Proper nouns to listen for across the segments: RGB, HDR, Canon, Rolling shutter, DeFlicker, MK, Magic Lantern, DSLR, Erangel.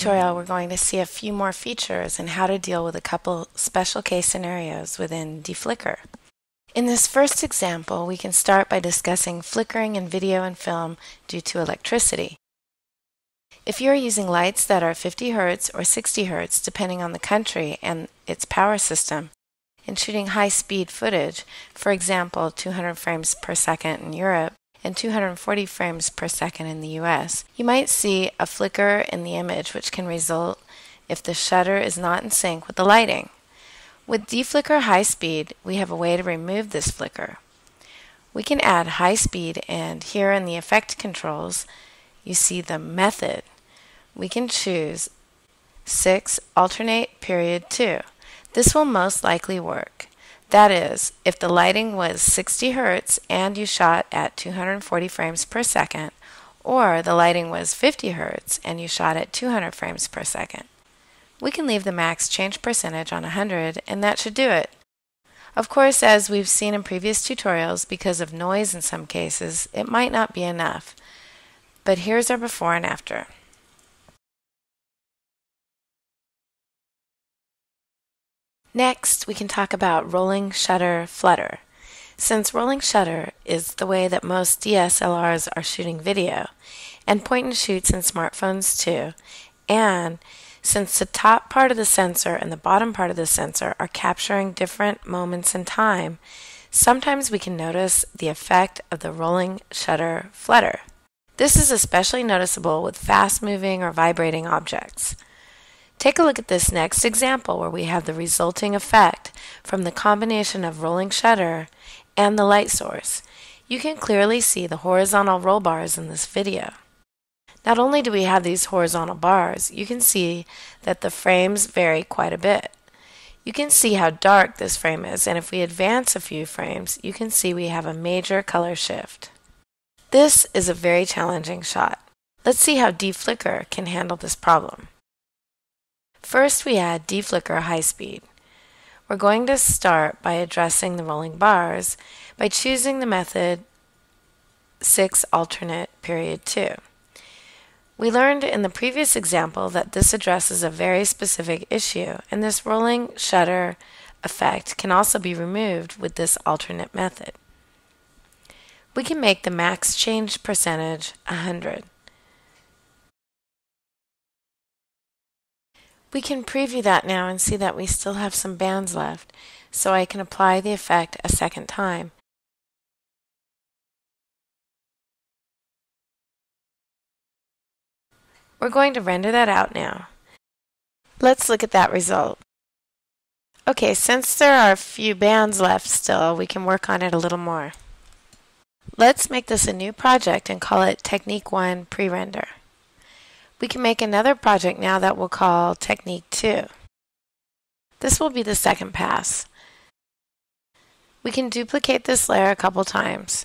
tutorial, we're going to see a few more features and how to deal with a couple special case scenarios within DeFlicker. In this first example, we can start by discussing flickering in video and film due to electricity. If you are using lights that are 50 Hz or 60 Hz, depending on the country and its power system, and shooting high-speed footage, for example 200 frames per second in Europe, and 240 frames per second in the US. You might see a flicker in the image, which can result if the shutter is not in sync with the lighting. With DeFlicker High Speed, we have a way to remove this flicker. We can add high speed, and here in the effect controls, you see the method. We can choose 6 alternate period 2. This will most likely work. That is, if the lighting was 60 Hz and you shot at 240 frames per second, or the lighting was 50 Hz and you shot at 200 frames per second. We can leave the max change percentage on 100 and that should do it. Of course, as we've seen in previous tutorials, because of noise in some cases, it might not be enough. But here's our before and after. Next, we can talk about rolling shutter flutter. Since rolling shutter is the way that most DSLRs are shooting video, and point-and-shoots in smartphones too, and since the top part of the sensor and the bottom part of the sensor are capturing different moments in time, sometimes we can notice the effect of the rolling shutter flutter. This is especially noticeable with fast-moving or vibrating objects. Take a look at this next example where we have the resulting effect from the combination of rolling shutter and the light source. You can clearly see the horizontal roll bars in this video. Not only do we have these horizontal bars, you can see that the frames vary quite a bit. You can see how dark this frame is, and if we advance a few frames, you can see we have a major color shift. This is a very challenging shot. Let's see how DeFlicker can handle this problem. First, we add DeFlicker High Speed. We're going to start by addressing the rolling bars by choosing the method 6 alternate period 2. We learned in the previous example that this addresses a very specific issue, and this rolling shutter effect can also be removed with this alternate method. We can make the max change percentage 100. We can preview that now and see that we still have some bands left, so I can apply the effect a second time. We're going to render that out now. Let's look at that result. Okay, since there are a few bands left still, we can work on it a little more. Let's make this a new project and call it Technique 1 Pre-Render. We can make another project now that we'll call Technique 2. This will be the second pass. We can duplicate this layer a couple times.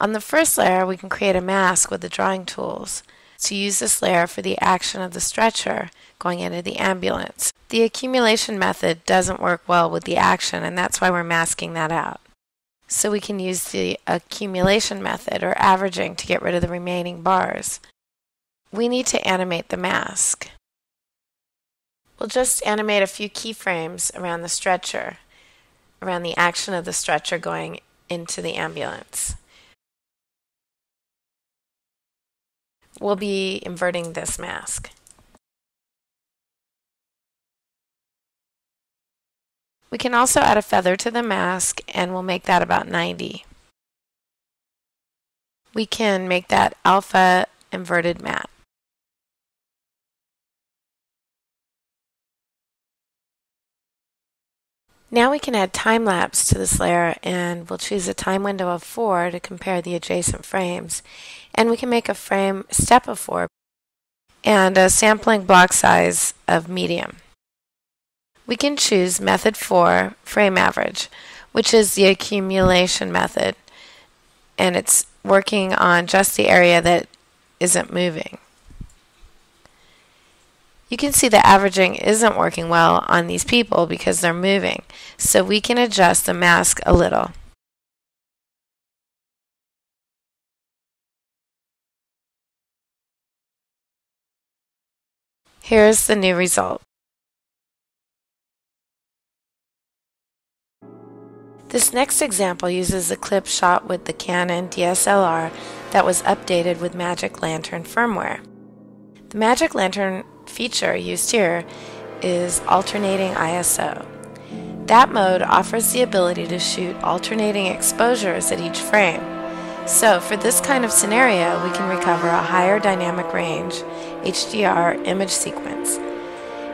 On the first layer, we can create a mask with the drawing tools to use this layer for the action of the stretcher going into the ambulance. The accumulation method doesn't work well with the action, and that's why we're masking that out. So we can use the accumulation method or averaging to get rid of the remaining bars. We need to animate the mask. We'll just animate a few keyframes around the stretcher, around the action of the stretcher going into the ambulance. We'll be inverting this mask. We can also add a feather to the mask, and we'll make that about 90. We can make that alpha inverted matte. Now we can add time lapse to this layer, and we'll choose a time window of 4 to compare the adjacent frames. And we can make a frame step of 4 and a sampling block size of medium. We can choose method 4, frame average, which is the accumulation method, and it's working on just the area that isn't moving. You can see the averaging isn't working well on these people because they're moving, so we can adjust the mask a little. Here's the new result. This next example uses a clip shot with the Canon DSLR that was updated with Magic Lantern firmware. The Magic Lantern feature used here is alternating ISO. That mode offers the ability to shoot alternating exposures at each frame. So for this kind of scenario, we can recover a higher dynamic range HDR image sequence.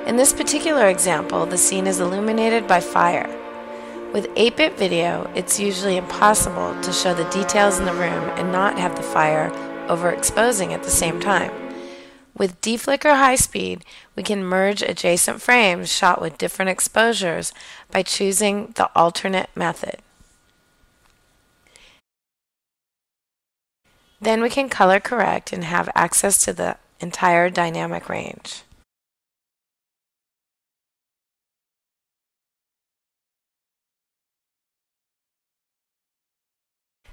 In this particular example, the scene is illuminated by fire. With 8-bit video, it's usually impossible to show the details in the room and not have the fire overexposing at the same time. With DeFlicker High Speed, we can merge adjacent frames shot with different exposures by choosing the alternate method. Then we can color correct and have access to the entire dynamic range.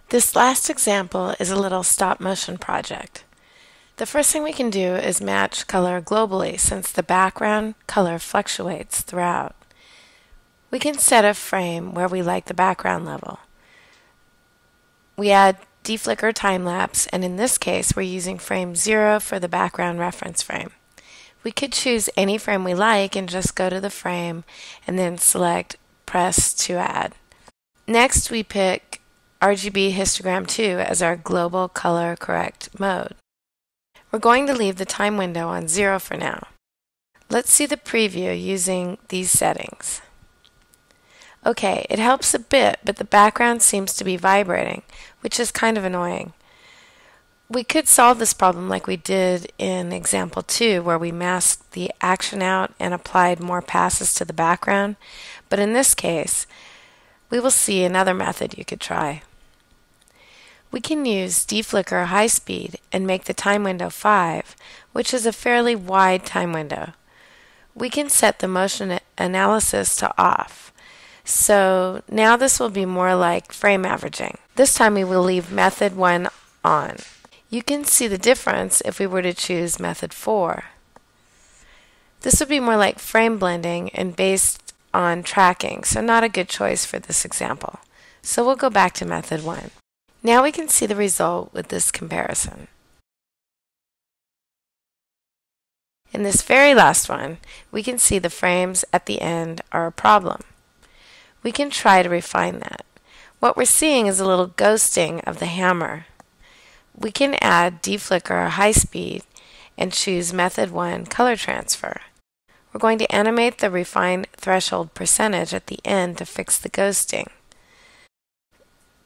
This last example is a little stop-motion project. The first thing we can do is match color globally, since the background color fluctuates throughout. We can set a frame where we like the background level. We add DeFlicker time-lapse, and in this case we're using frame 0 for the background reference frame. We could choose any frame we like and just go to the frame and then select Press to Add. Next we pick RGB histogram 2 as our global color correct mode. We're going to leave the time window on 0 for now. Let's see the preview using these settings. Okay, it helps a bit, but the background seems to be vibrating, which is kind of annoying. We could solve this problem like we did in example 2, where we masked the action out and applied more passes to the background, but in this case we will see another method you could try. We can use DeFlicker High Speed and make the time window 5, which is a fairly wide time window. We can set the motion analysis to off. So now this will be more like frame averaging. This time we will leave method 1 on. You can see the difference if we were to choose method 4. This would be more like frame blending and based on tracking, so not a good choice for this example. So we'll go back to method 1. Now we can see the result with this comparison. In this very last one, we can see the frames at the end are a problem. We can try to refine that. What we're seeing is a little ghosting of the hammer. We can add DeFlicker High Speed and choose method 1 color transfer. We're going to animate the refined threshold percentage at the end to fix the ghosting.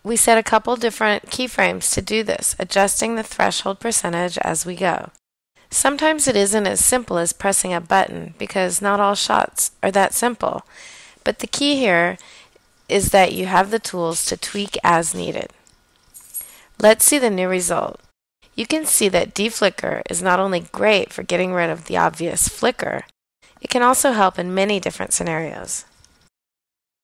We set a couple different keyframes to do this, adjusting the threshold percentage as we go. Sometimes it isn't as simple as pressing a button, because not all shots are that simple, but the key here is that you have the tools to tweak as needed. Let's see the new result. You can see that DeFlicker is not only great for getting rid of the obvious flicker, it can also help in many different scenarios.